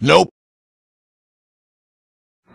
Nope.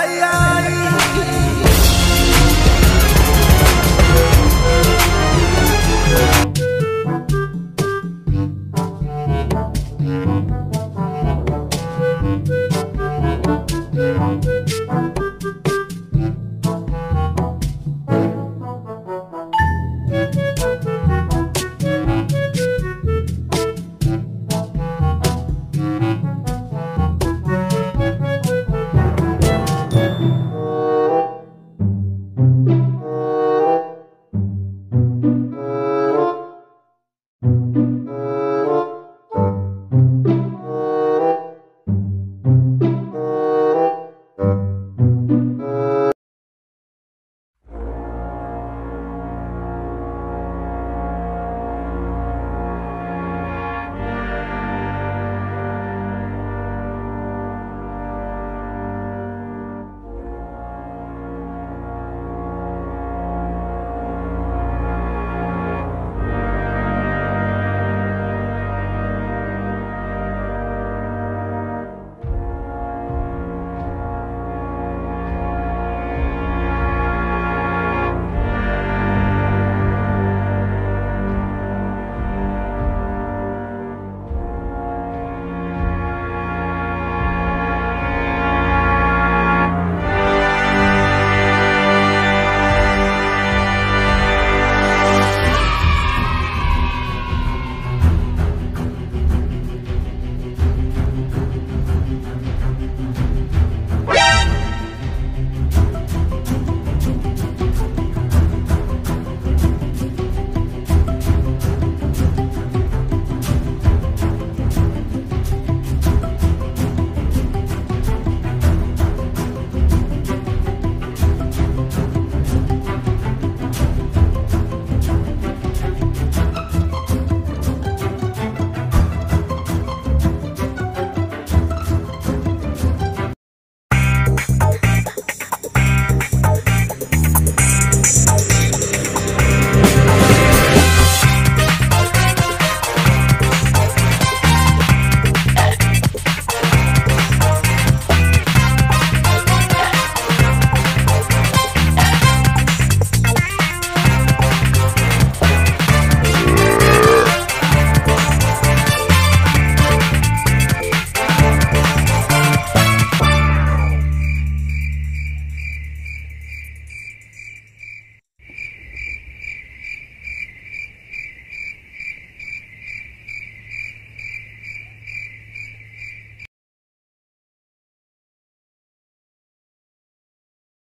ay, ay, ay.